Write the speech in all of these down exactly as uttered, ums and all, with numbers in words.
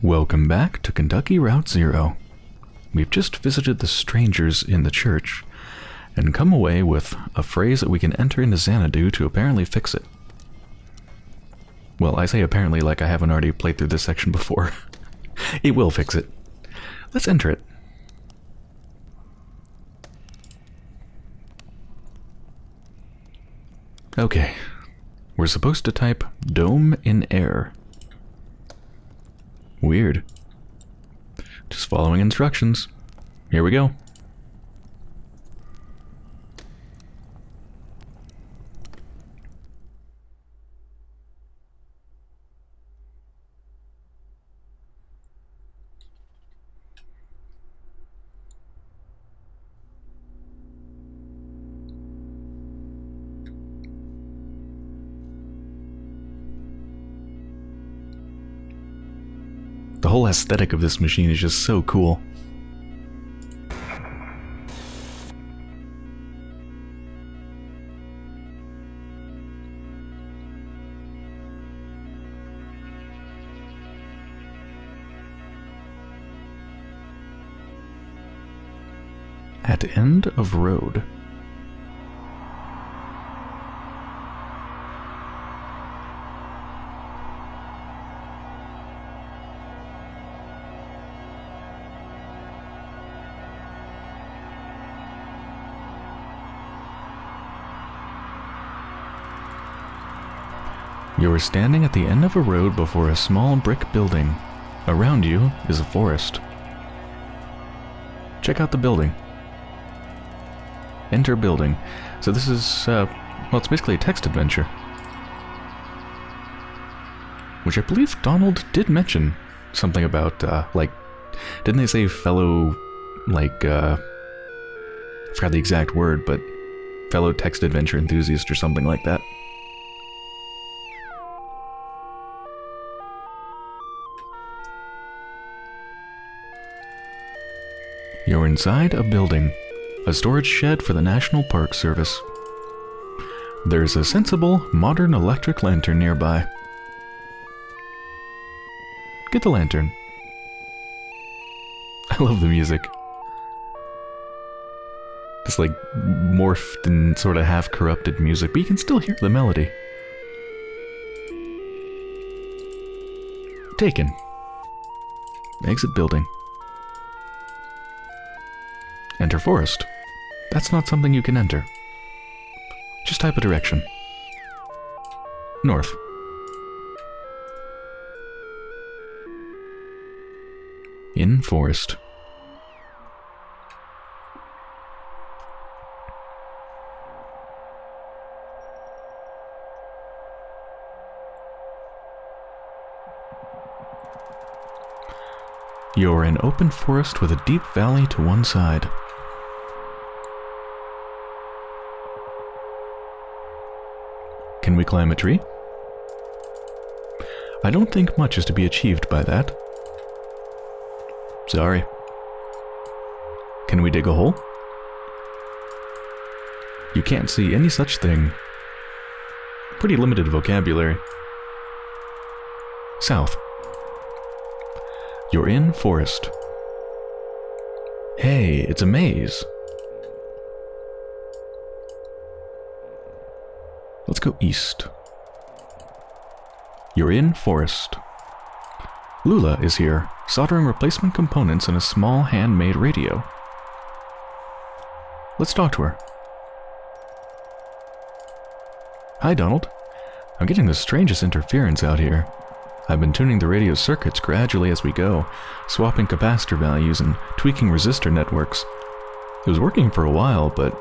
Welcome back to Kentucky Route Zero. We've just visited the strangers in the church, and come away with a phrase that we can enter into Xanadu to apparently fix it. Well, I say apparently like I haven't already played through this section before. It will fix it. Let's enter it. Okay. We're supposed to type dome in air. Weird. Just following instructions. Here we go. The whole aesthetic of this machine is just so cool. At end of road. You are standing at the end of a road before a small brick building. Around you is a forest. Check out the building. Enter building. So this is, uh, well, it's basically a text adventure. Which I believe Donald did mention something about, uh, like, didn't they say fellow, like, uh, I forgot the exact word, but fellow text adventure enthusiast or something like that. You're inside a building, a storage shed for the National Park Service. There's a sensible, modern electric lantern nearby. Get the lantern. I love the music. It's like morphed and sort of half-corrupted music, but you can still hear the melody. Taken. Exit building. Enter forest. That's not something you can enter. Just type a direction. North. In forest. You're in open forest with a deep valley to one side. Can we climb a tree? I don't think much is to be achieved by that. Sorry. Can we dig a hole? You can't see any such thing. Pretty limited vocabulary. South. You're in forest. Hey, it's a maze. Let's go east. You're in forest. Lula is here, soldering replacement components in a small handmade radio. Let's talk to her. Hi, Donald. I'm getting the strangest interference out here. I've been tuning the radio circuits gradually as we go, swapping capacitor values and tweaking resistor networks. It was working for a while, but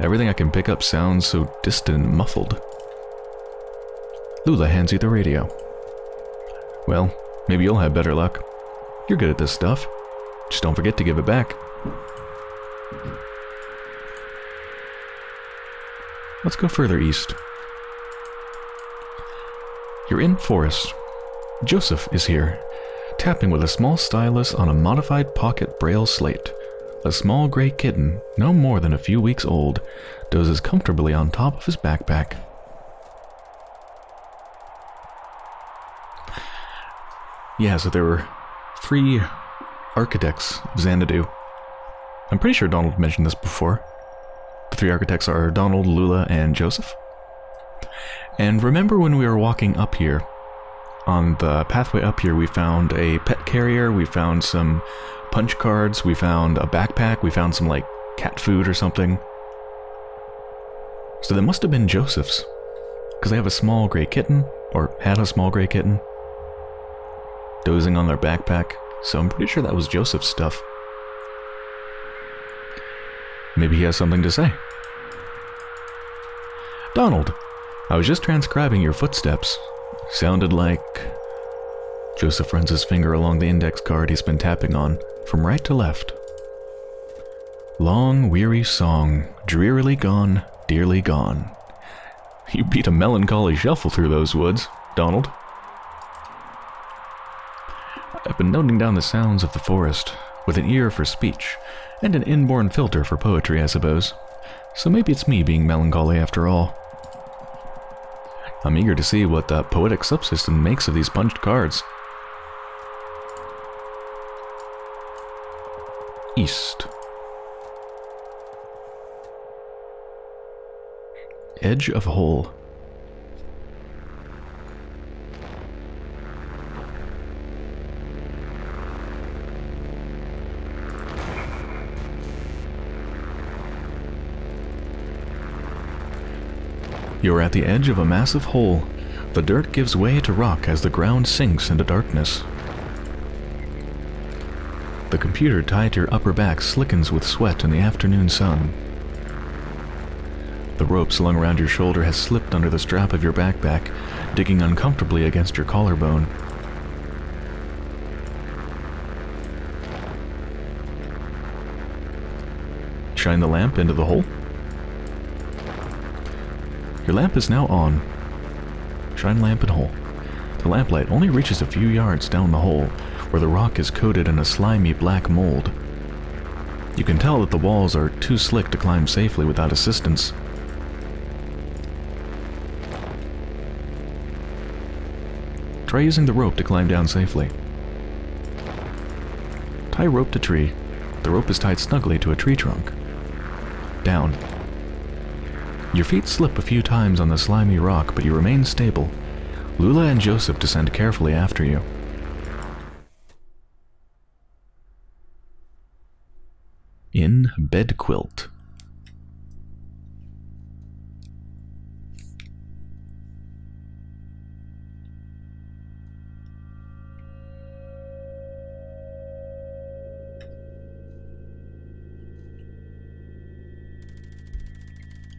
everything I can pick up sounds so distant and muffled. Lula hands you the radio. Well, maybe you'll have better luck. You're good at this stuff. Just don't forget to give it back. Let's go further east. You're in forest. Joseph is here, tapping with a small stylus on a modified pocket braille slate. A small gray kitten, no more than a few weeks old, dozes comfortably on top of his backpack. Yeah, so there were three architects of Xanadu. I'm pretty sure Donald mentioned this before. The three architects are Donald, Lula, and Joseph. And remember when we were walking up here, on the pathway up here, we found a pet carrier, we found some punch cards, we found a backpack, we found some, like, cat food or something. So that must have been Joseph's, because they have a small gray kitten, or had a small gray kitten, dozing on their backpack, so I'm pretty sure that was Joseph's stuff. Maybe he has something to say. Donald, I was just transcribing your footsteps. Sounded like... Joseph runs his finger along the index card he's been tapping on, from right to left. Long, weary song, drearily gone, dearly gone. You beat a melancholy shuffle through those woods, Donald. I've been noting down the sounds of the forest, with an ear for speech, and an inborn filter for poetry, I suppose. So maybe it's me being melancholy after all. I'm eager to see what that poetic subsystem makes of these punched cards. East. Edge of hole. You are at the edge of a massive hole. The dirt gives way to rock as the ground sinks into darkness. The computer tied to your upper back slickens with sweat in the afternoon sun. The rope slung around your shoulder has slipped under the strap of your backpack, digging uncomfortably against your collarbone. Shine the lamp into the hole. Your lamp is now on. Shine lamp in hole. The lamplight only reaches a few yards down the hole, where the rock is coated in a slimy black mold. You can tell that the walls are too slick to climb safely without assistance. Try using the rope to climb down safely. Tie rope to tree. The rope is tied snugly to a tree trunk. Down. Your feet slip a few times on the slimy rock, but you remain stable. Lula and Joseph descend carefully after you. In bed quilt.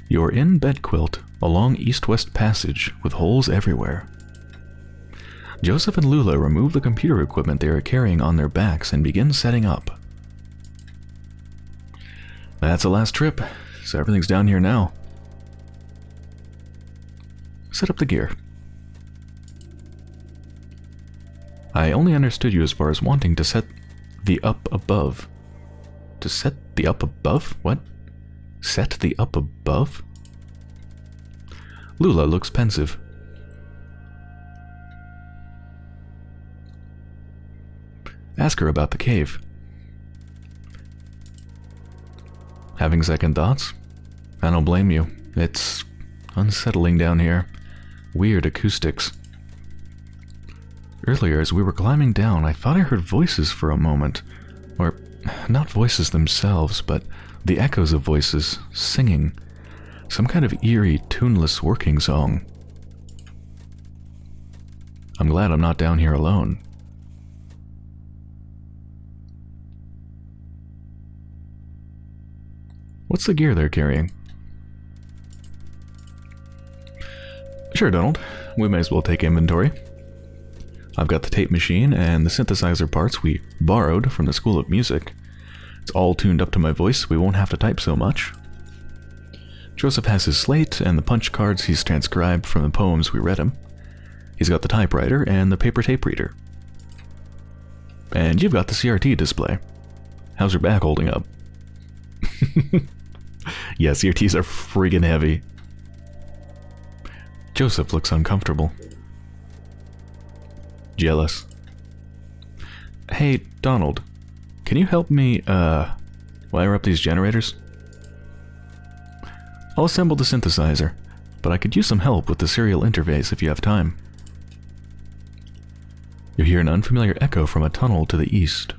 You're in Bedquilt, a long east-west passage with holes everywhere. Joseph and Lula remove the computer equipment they are carrying on their backs and begin setting up. That's the last trip, so everything's down here now. Set up the gear. I only understood you as far as wanting to set the up above. To set the up above? What? Set the up above? Lula looks pensive. Ask her about the cave. Having second thoughts? I don't blame you. It's unsettling down here. Weird acoustics. Earlier, as we were climbing down, I thought I heard voices for a moment. Or, not voices themselves, but the echoes of voices, singing, some kind of eerie, tuneless working song. I'm glad I'm not down here alone. What's the gear they're carrying? Sure, Donald. We may as well take inventory. I've got the tape machine and the synthesizer parts we borrowed from the School of Music. It's all tuned up to my voice, so we won't have to type so much. Joseph has his slate and the punch cards he's transcribed from the poems we read him. He's got the typewriter and the paper tape reader. And you've got the C R T display. How's your back holding up? Yeah, C R Ts are friggin' heavy. Joseph looks uncomfortable. Jealous. Hey, Donald, can you help me, uh, wire up these generators? I'll assemble the synthesizer, but I could use some help with the serial interface if you have time. You hear an unfamiliar echo from a tunnel to the east.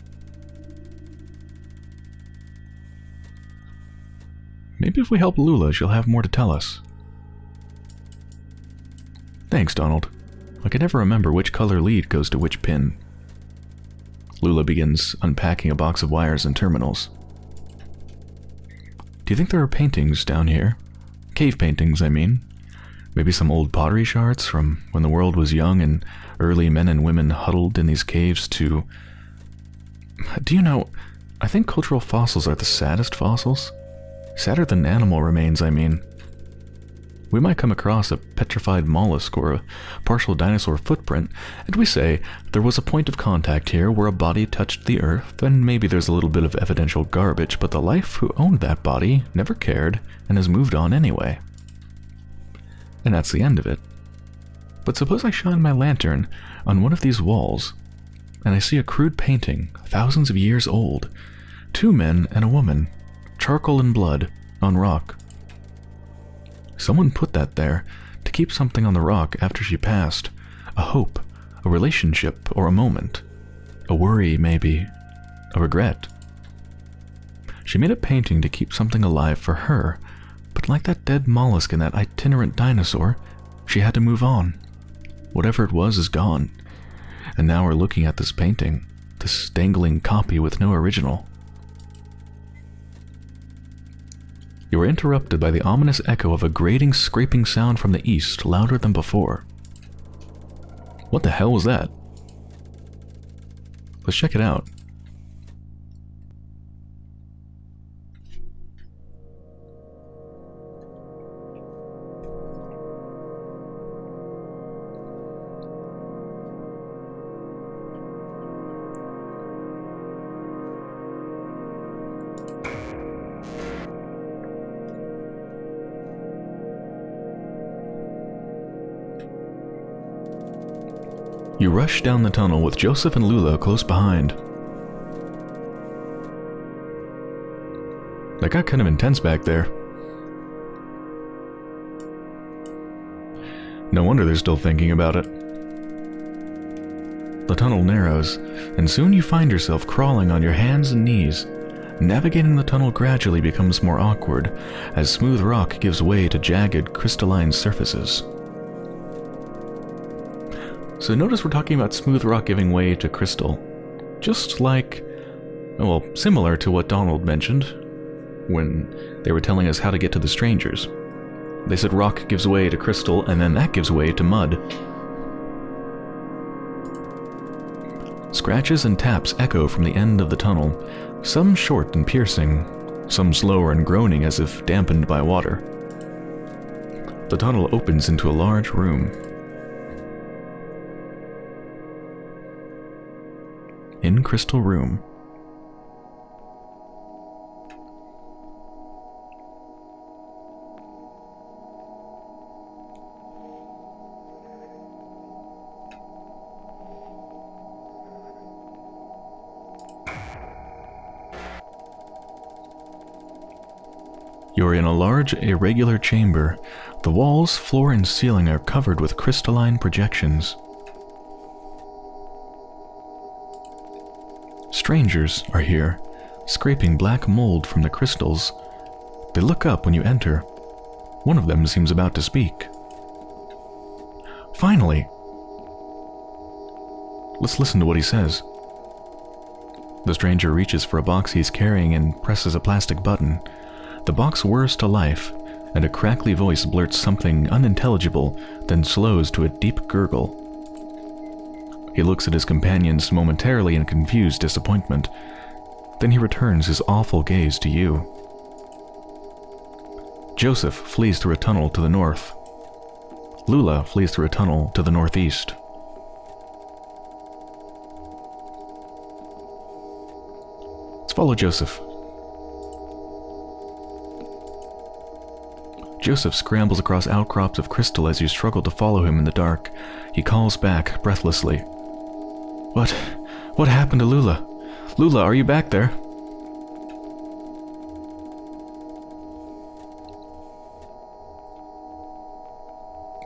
Maybe if we help Lula, she'll have more to tell us. Thanks, Donald. I can never remember which color lead goes to which pin. Lula begins unpacking a box of wires and terminals. Do you think there are paintings down here? Cave paintings, I mean. Maybe some old pottery shards from when the world was young and early men and women huddled in these caves to... Do you know, I think cultural fossils are the saddest fossils. Sadder than animal remains, I mean. We might come across a petrified mollusk or a partial dinosaur footprint, and we say, there was a point of contact here where a body touched the earth, and maybe there's a little bit of evidential garbage, but the life who owned that body never cared and has moved on anyway. And that's the end of it. But suppose I shine my lantern on one of these walls, and I see a crude painting, thousands of years old, two men and a woman, charcoal and blood, on rock. Someone put that there to keep something on the rock after she passed. A hope, a relationship, or a moment. A worry, maybe. A regret. She made a painting to keep something alive for her, but like that dead mollusk and that itinerant dinosaur, she had to move on. Whatever it was is gone. And now we're looking at this painting, this dangling copy with no original. You were interrupted by the ominous echo of a grating, scraping sound from the east, louder than before. What the hell was that? Let's check it out. You rush down the tunnel with Joseph and Lula close behind. That got kind of intense back there. No wonder they're still thinking about it. The tunnel narrows, and soon you find yourself crawling on your hands and knees. Navigating the tunnel gradually becomes more awkward, as smooth rock gives way to jagged, crystalline surfaces. So notice we're talking about smooth rock giving way to crystal. Just like, well, similar to what Donald mentioned when they were telling us how to get to the strangers. They said rock gives way to crystal, and then that gives way to mud. Scratches and taps echo from the end of the tunnel, some short and piercing, some slower and groaning as if dampened by water. The tunnel opens into a large room. In crystal room. You're in a large, irregular chamber. The walls, floor, and ceiling are covered with crystalline projections. Strangers are here, scraping black mold from the crystals. They look up when you enter. One of them seems about to speak. Finally! Let's listen to what he says. The stranger reaches for a box he's carrying and presses a plastic button. The box whirs to life, and a crackly voice blurts something unintelligible, then slows to a deep gurgle. He looks at his companions momentarily in confused disappointment. Then he returns his awful gaze to you. Joseph flees through a tunnel to the north. Lula flees through a tunnel to the northeast. Let's follow Joseph. Joseph scrambles across outcrops of crystal as you struggle to follow him in the dark. He calls back breathlessly. What? What happened to Lula? Lula, are you back there?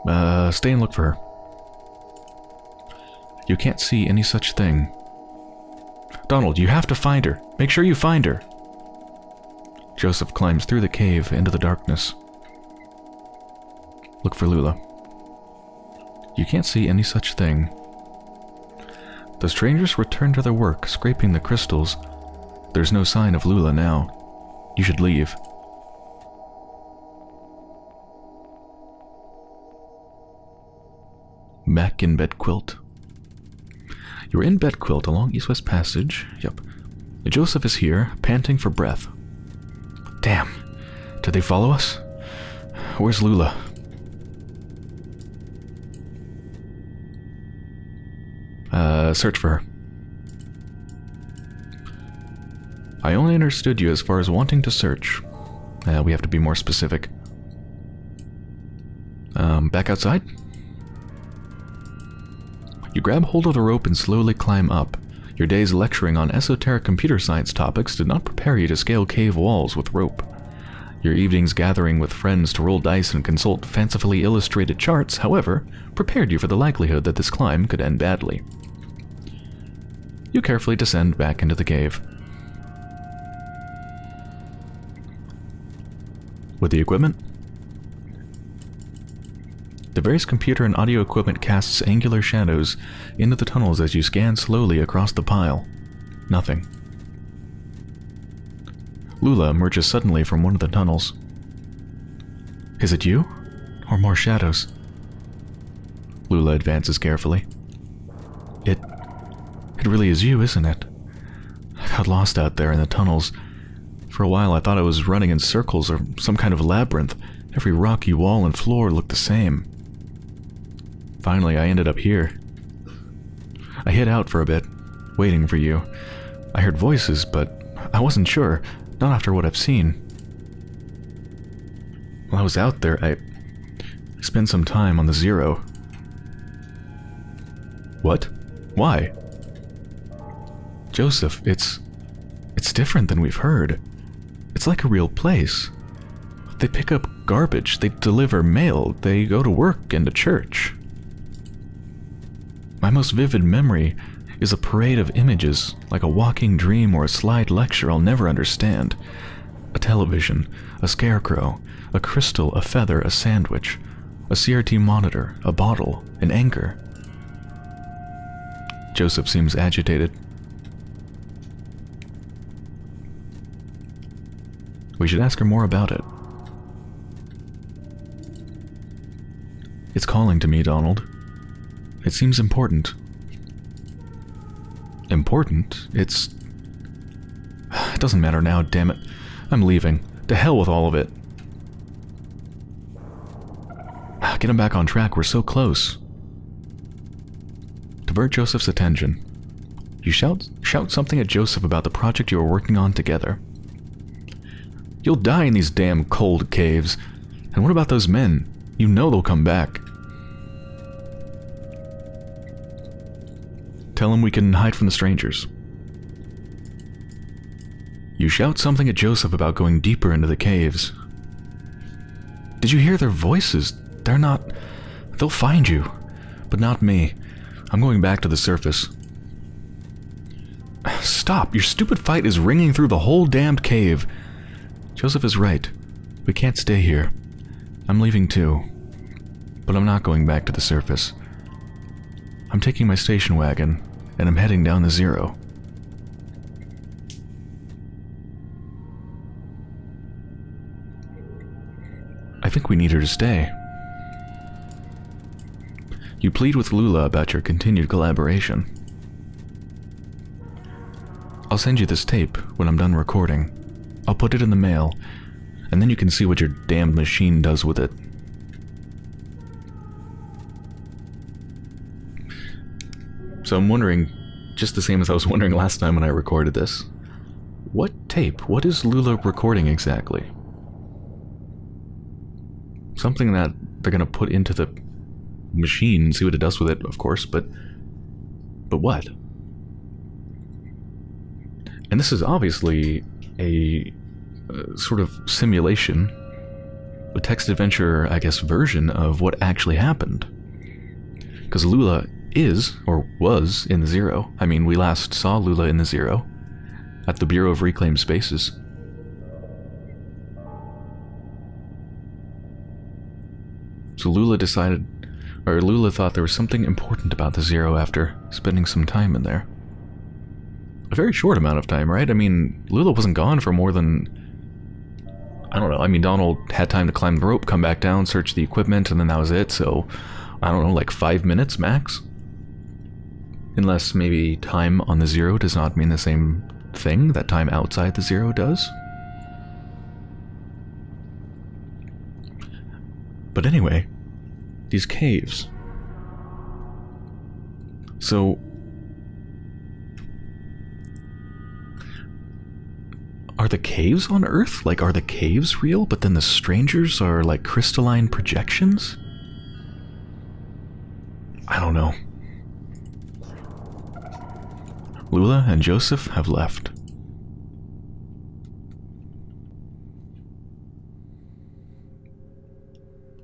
Uh, stay and look for her. You can't see any such thing. Donald, you have to find her. Make sure you find her. Joseph climbs through the cave into the darkness. Look for Lula. You can't see any such thing. The strangers return to their work, scraping the crystals. There's no sign of Lula now. You should leave. Back in Bed Quilt. You're in Bed Quilt along East-West Passage. Yep. Joseph is here, panting for breath. Damn. Did they follow us? Where's Lula? Uh, search for her. I only understood you as far as wanting to search. Uh, we have to be more specific. Um, back outside? You grab hold of the rope and slowly climb up. Your days lecturing on esoteric computer science topics did not prepare you to scale cave walls with rope. Your evenings gathering with friends to roll dice and consult fancifully illustrated charts, however, prepared you for the likelihood that this climb could end badly. You carefully descend back into the cave. With the equipment? The various computer and audio equipment casts angular shadows into the tunnels as you scan slowly across the pile. Nothing. Lula emerges suddenly from one of the tunnels. Is it you? Or more shadows? Lula advances carefully. It... it really is you, isn't it? I got lost out there in the tunnels. For a while I thought I was running in circles or some kind of labyrinth. Every rocky wall and floor looked the same. Finally I ended up here. I hid out for a bit, waiting for you. I heard voices, but I wasn't sure. Not after what I've seen. While I was out there, I spent some time on the Zero. What? Why? Joseph, it's... it's different than we've heard. It's like a real place. They pick up garbage, they deliver mail, they go to work and to church. My most vivid memory is a parade of images, like a walking dream or a slide lecture I'll never understand. A television, a scarecrow, a crystal, a feather, a sandwich, a C R T monitor, a bottle, an anchor. Joseph seems agitated. We should ask her more about it. It's calling to me, Donald. It seems important. Important? It's... It doesn't matter now, damn it. I'm leaving. To hell with all of it. Get him back on track, we're so close. Divert Joseph's attention. You shout, shout something at Joseph about the project you are working on together. You'll die in these damn cold caves. And what about those men? You know they'll come back. Tell him we can hide from the strangers. You shout something at Joseph about going deeper into the caves. Did you hear their voices? They're not... They'll find you. But not me. I'm going back to the surface. Stop! Your stupid fight is ringing through the whole damned cave. Joseph is right. We can't stay here. I'm leaving too. But I'm not going back to the surface. I'm taking my station wagon, and I'm heading down the Zero. I think we need her to stay. You plead with Lula about your continued collaboration. I'll send you this tape when I'm done recording. I'll put it in the mail, and then you can see what your damned machine does with it. So I'm wondering, just the same as I was wondering last time when I recorded this, what tape? What is Lula recording exactly? Something that they're going to put into the machine, see what it does with it, of course, but... but what? And this is obviously a uh, sort of simulation, a text adventure, I guess, version of what actually happened. Because Lula is, or was, in the Zero. I mean, we last saw Lula in the Zero, at the Bureau of Reclaimed Spaces. So Lula decided, or Lula thought there was something important about the Zero after spending some time in there. A very short amount of time, right? I mean, Lula wasn't gone for more than... I don't know, I mean, Donald had time to climb the rope, come back down, search the equipment, and then that was it, so... I don't know, like five minutes max? Unless maybe time on the Zero does not mean the same thing that time outside the Zero does? But anyway, these caves. So... are the caves on Earth? Like, are the caves real? But then the strangers are like crystalline projections? I don't know. Lula and Joseph have left.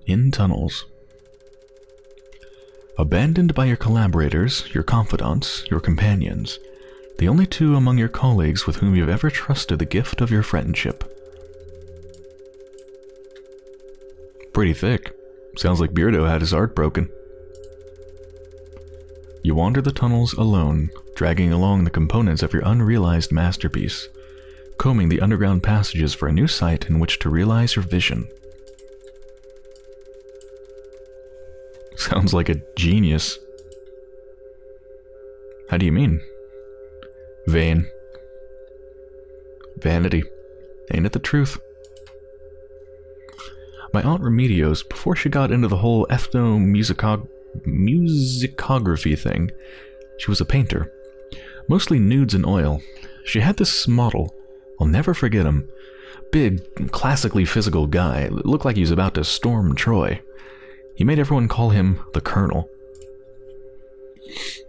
In tunnels. Abandoned by your collaborators, your confidants, your companions, the only two among your colleagues with whom you've ever trusted the gift of your friendship. Pretty thick. Sounds like Beardo had his heart broken. You wander the tunnels alone, dragging along the components of your unrealized masterpiece, combing the underground passages for a new site in which to realize your vision. Sounds like a genius. How do you mean? Vain. Vanity. Ain't it the truth? My Aunt Remedios, before she got into the whole ethnomusicog... musicography thing, she was a painter, mostly nudes and oil. She had this model, I'll never forget him, big, classically physical guy, looked like he was about to storm Troy. He made everyone call him the Colonel.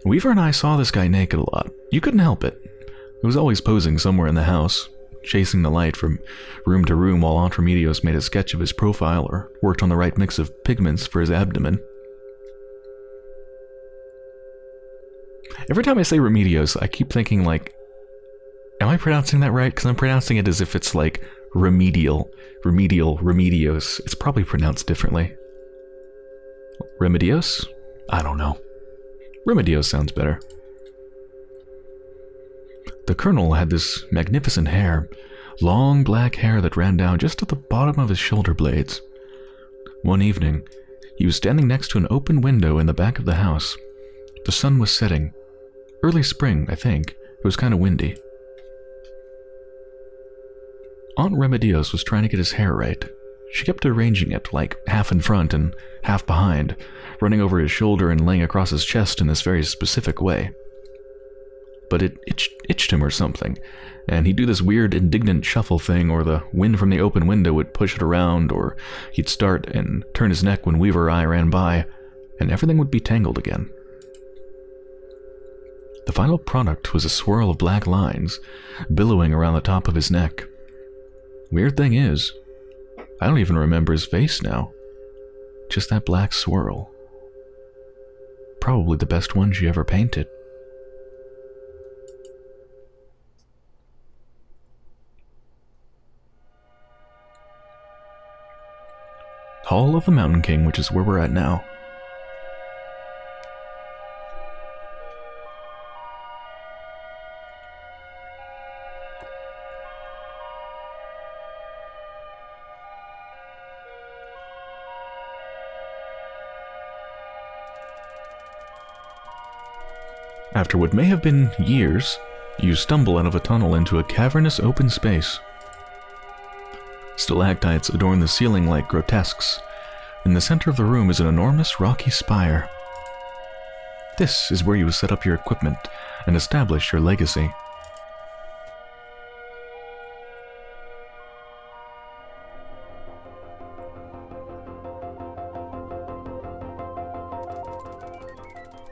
Weaver and I saw this guy naked a lot. You couldn't help it. He was always posing somewhere in the house, chasing the light from room to room while Aunt Remedios made a sketch of his profile or worked on the right mix of pigments for his abdomen. Every time I say Remedios, I keep thinking, like, am I pronouncing that right? Because I'm pronouncing it as if it's, like, remedial. Remedial, Remedios. It's probably pronounced differently. Remedios? I don't know. Remedios sounds better. The Colonel had this magnificent hair. Long black hair that ran down just to the bottom of his shoulder blades. One evening, he was standing next to an open window in the back of the house. The sun was setting. Early spring, I think. It was kind of windy. Aunt Remedios was trying to get his hair right. She kept arranging it, like half in front and half behind, running over his shoulder and laying across his chest in this very specific way. But it itch itched him or something, and he'd do this weird indignant shuffle thing, or the wind from the open window would push it around, or he'd start and turn his neck when Weaver or I ran by, and everything would be tangled again. The final product was a swirl of black lines, billowing around the top of his neck. Weird thing is, I don't even remember his face now. Just that black swirl. Probably the best one she ever painted. Hall of the Mountain King, which is where we're at now. After what may have been years, you stumble out of a tunnel into a cavernous open space. Stalactites adorn the ceiling like grotesques. In the center of the room is an enormous rocky spire. This is where you set up your equipment and establish your legacy.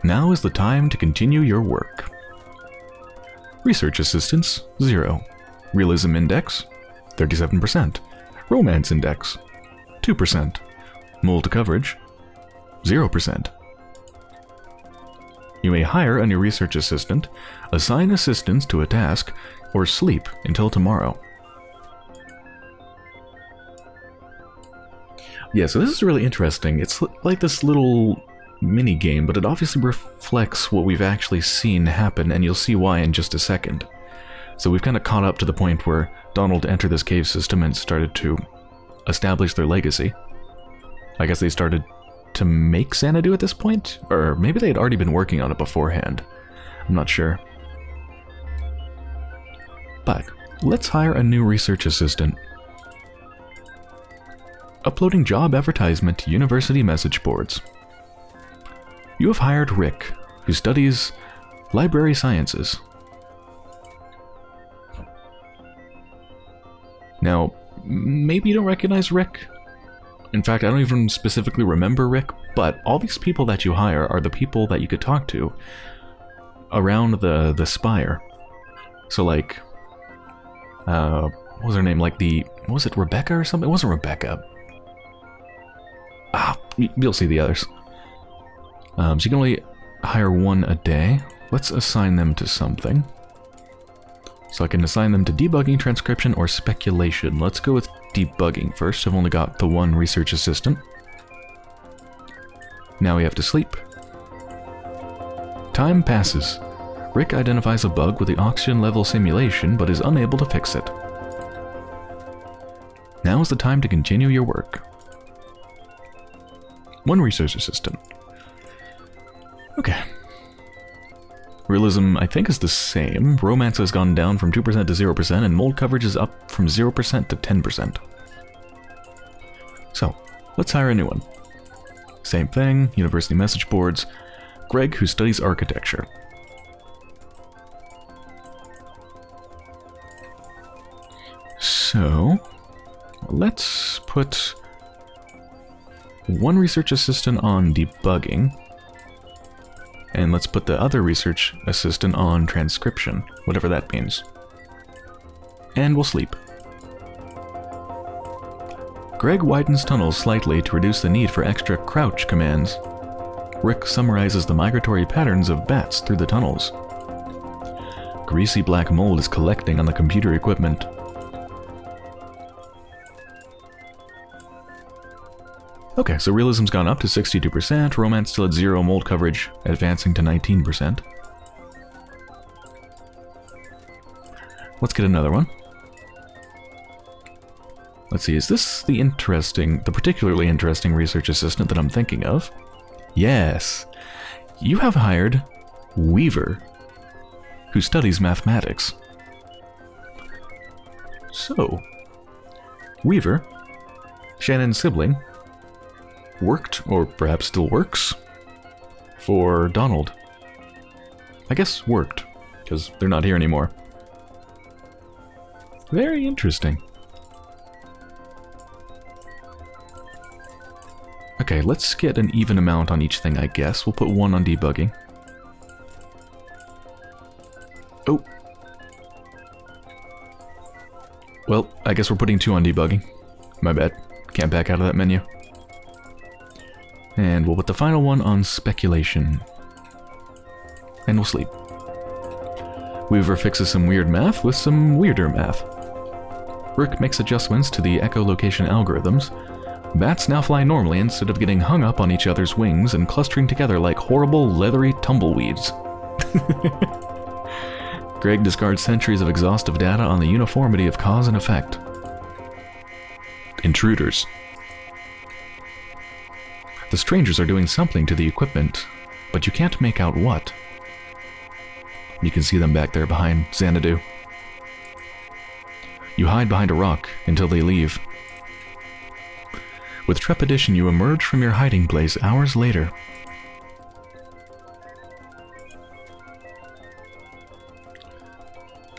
Now is the time to continue your work. Research assistance, zero. Realism index, thirty-seven percent. Romance index, two percent. Mold coverage, zero percent. You may hire a new research assistant, assign assistance to a task, or sleep until tomorrow. Yeah, so this is really interesting. It's like this little mini game, but it obviously reflects what we've actually seen happen, and you'll see why in just a second. So we've kind of caught up to the point where Donald entered this cave system and started to establish their legacy. I guess they started to make Xanadu at this point? Or maybe they had already been working on it beforehand. I'm not sure. But let's hire a new research assistant. Uploading job advertisement to university message boards. You have hired Rick, who studies library sciences. Now, maybe you don't recognize Rick. In fact, I don't even specifically remember Rick, but all these people that you hire are the people that you could talk to around the, the spire. So like, uh, what was her name? Like the, what was it, Rebecca or something? It wasn't Rebecca. Ah, you'll see the others. Um, so you can only hire one a day. Let's assign them to something. So I can assign them to debugging, transcription, or speculation. Let's go with debugging first. I've only got the one research assistant. Now we have to sleep. Time passes. Rick identifies a bug with the oxygen level simulation, but is unable to fix it. Now is the time to continue your work. One research assistant. Okay. Realism, I think, is the same. Romance has gone down from two percent to zero percent, and mold coverage is up from zero percent to ten percent. So, let's hire a new one. Same thing, university message boards. Greg, who studies architecture. So, let's put one research assistant on debugging. And let's put the other research assistant on transcription, whatever that means. And we'll sleep. Greg widens tunnels slightly to reduce the need for extra crouch commands. Rick summarizes the migratory patterns of bats through the tunnels. Greasy black mold is collecting on the computer equipment. Okay, so realism's gone up to sixty-two percent, romance still at zero, mold coverage advancing to nineteen percent. Let's get another one. Let's see, is this the interesting, the particularly interesting research assistant that I'm thinking of? Yes. You have hired Weaver, who studies mathematics. So, Weaver, Shannon's sibling, worked, or perhaps still works, for Donald. I guess worked, because they're not here anymore. Very interesting. Okay, let's get an even amount on each thing, I guess. We'll put one on debugging. Oh. Well, I guess we're putting two on debugging. My bad. Can't back out of that menu. And we'll put the final one on speculation. And we'll sleep. Weaver fixes some weird math with some weirder math. Rick makes adjustments to the echolocation algorithms. Bats now fly normally instead of getting hung up on each other's wings and clustering together like horrible, leathery tumbleweeds. Greg discards centuries of exhaustive data on the uniformity of cause and effect. Intruders. The strangers are doing something to the equipment, but you can't make out what. You can see them back there behind Xanadu. You hide behind a rock until they leave. With trepidation, you emerge from your hiding place hours later.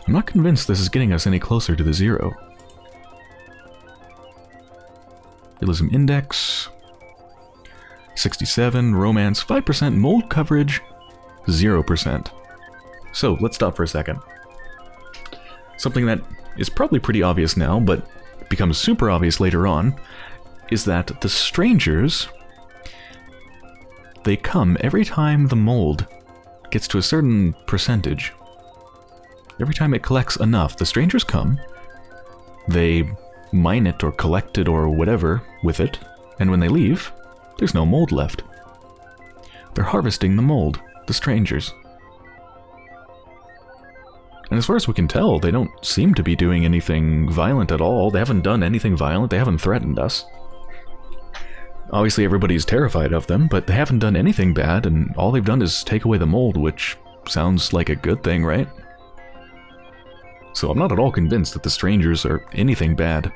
I'm not convinced this is getting us any closer to the zero. Realism index. sixty-seven, romance, five percent, mold coverage, zero percent. So, let's stop for a second. Something that is probably pretty obvious now, but becomes super obvious later on, is that the strangers, they come every time the mold gets to a certain percentage. Every time it collects enough, the strangers come, they mine it or collect it or whatever with it, and when they leave, there's no mold left. They're harvesting the mold, the strangers. And as far as we can tell, they don't seem to be doing anything violent at all. They haven't done anything violent. They haven't threatened us. Obviously, everybody's terrified of them, but they haven't done anything bad, and all they've done is take away the mold, which sounds like a good thing, right? So I'm not at all convinced that the strangers are anything bad.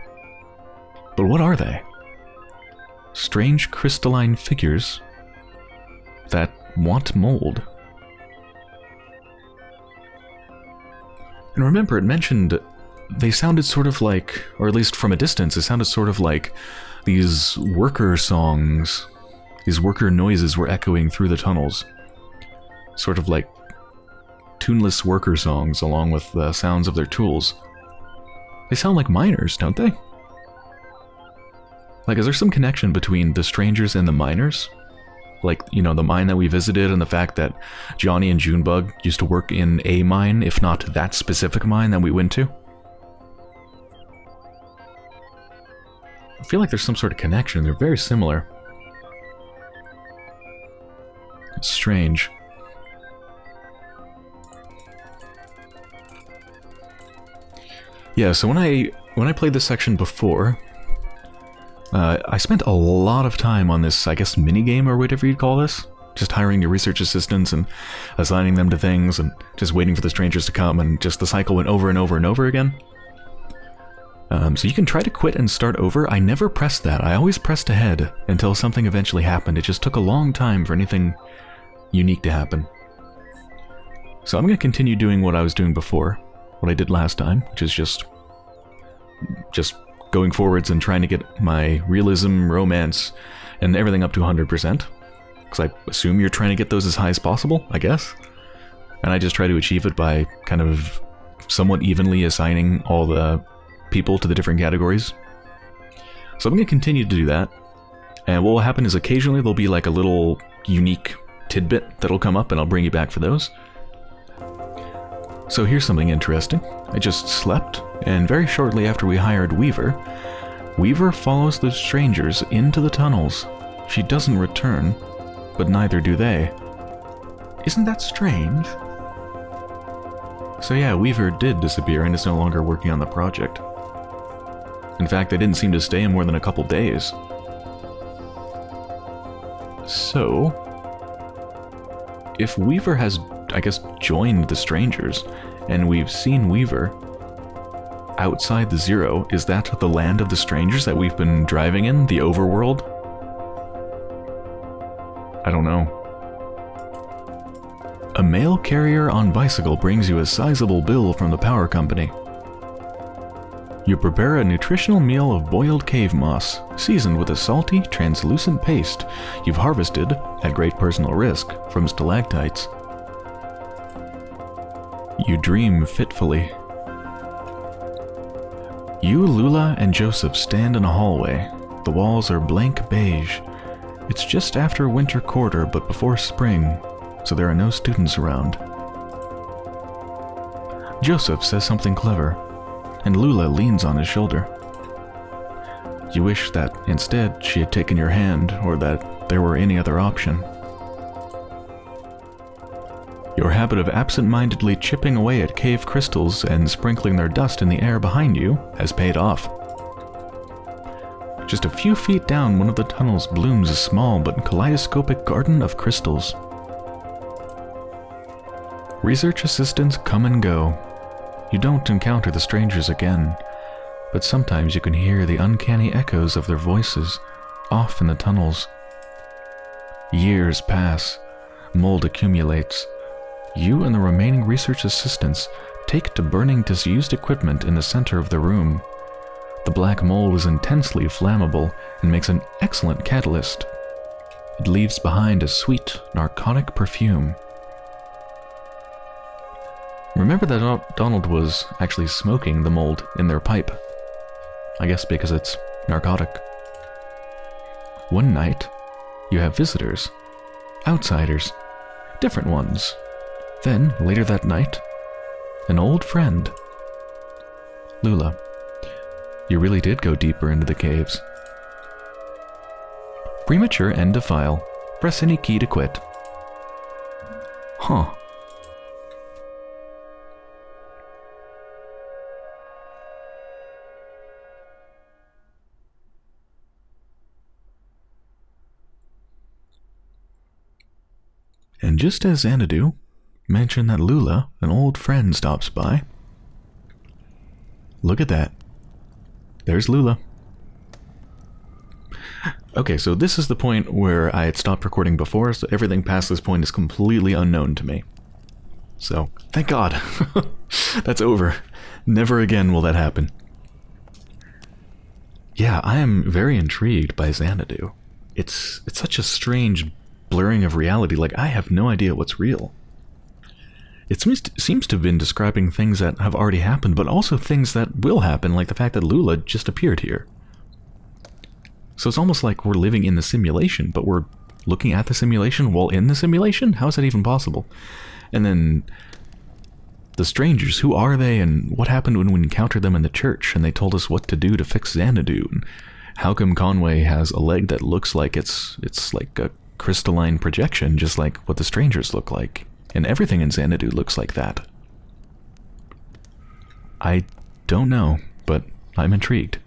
But what are they? Strange crystalline figures that want mold. And remember, it mentioned they sounded sort of like, or at least from a distance, it sounded sort of like these worker songs. These worker noises were echoing through the tunnels. Sort of like tuneless worker songs along with the sounds of their tools. They sound like miners, don't they? Like, is there some connection between the strangers and the miners? Like, you know, the mine that we visited and the fact that Johnny and Junebug used to work in a mine, if not that specific mine that we went to? I feel like there's some sort of connection. They're very similar. It's strange. Yeah, so when I, when I played this section before, Uh, I spent a lot of time on this, I guess, minigame or whatever you'd call this. Just hiring your research assistants and assigning them to things and just waiting for the strangers to come, and just the cycle went over and over and over again. Um, so you can try to quit and start over. I never pressed that. I always pressed ahead until something eventually happened. It just took a long time for anything unique to happen. So I'm going to continue doing what I was doing before, what I did last time, which is just... just... going forwards and trying to get my realism, romance, and everything up to one hundred percent. Because I assume you're trying to get those as high as possible, I guess. And I just try to achieve it by kind of somewhat evenly assigning all the people to the different categories. So I'm going to continue to do that. And what will happen is occasionally there'll be like a little unique tidbit that'll come up, and I'll bring you back for those. So here's something interesting. I just slept, and very shortly after we hired Weaver, Weaver follows the strangers into the tunnels. She doesn't return, but neither do they. Isn't that strange? So yeah, Weaver did disappear and is no longer working on the project. In fact, they didn't seem to stay in more than a couple days. So, if Weaver has, I guess, joined the strangers, and we've seen Weaver outside the Zero, is that the land of the strangers that we've been driving in? The overworld? I don't know. A mail carrier on bicycle brings you a sizable bill from the power company. You prepare a nutritional meal of boiled cave moss, seasoned with a salty, translucent paste you've harvested, at great personal risk, from stalactites. You dream fitfully. You, Lula, and Joseph stand in a hallway. The walls are blank beige. It's just after winter quarter, but before spring, so there are no students around. Joseph says something clever, and Lula leans on his shoulder. You wish that instead she had taken your hand, or that there were any other option. Your habit of absent-mindedly chipping away at cave crystals and sprinkling their dust in the air behind you has paid off. Just a few feet down one of the tunnels blooms a small but kaleidoscopic garden of crystals. Research assistants come and go. You don't encounter the strangers again, but sometimes you can hear the uncanny echoes of their voices off in the tunnels. Years pass. Mold accumulates. You and the remaining research assistants take to burning disused equipment in the center of the room. The black mold is intensely flammable and makes an excellent catalyst. It leaves behind a sweet, narcotic perfume. Remember that Donald was actually smoking the mold in their pipe. I guess because it's narcotic. One night, you have visitors, outsiders, different ones. Then, later that night, an old friend. Lula, you really did go deeper into the caves. Premature end of file. Press any key to quit. Huh. And just as Xanadu mentioned that Lula, an old friend, stops by. Look at that. There's Lula. Okay, so this is the point where I had stopped recording before, so everything past this point is completely unknown to me. So, thank God. That's over. Never again will that happen. Yeah, I am very intrigued by Xanadu. It's, it's such a strange blurring of reality, like I have no idea what's real. It seems to, seems to have been describing things that have already happened, but also things that will happen, like the fact that Lula just appeared here. So it's almost like we're living in the simulation, but we're looking at the simulation while in the simulation? How is that even possible? And then the strangers, who are they and what happened when we encountered them in the church and they told us what to do to fix Xanadu? And how come Conway has a leg that looks like it's, it's like a crystalline projection, just like what the strangers look like? And everything in Xanadu looks like that. I don't know, but I'm intrigued.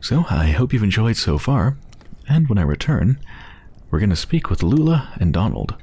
So, I hope you've enjoyed so far, and when I return, we're going to speak with Lula and Donald.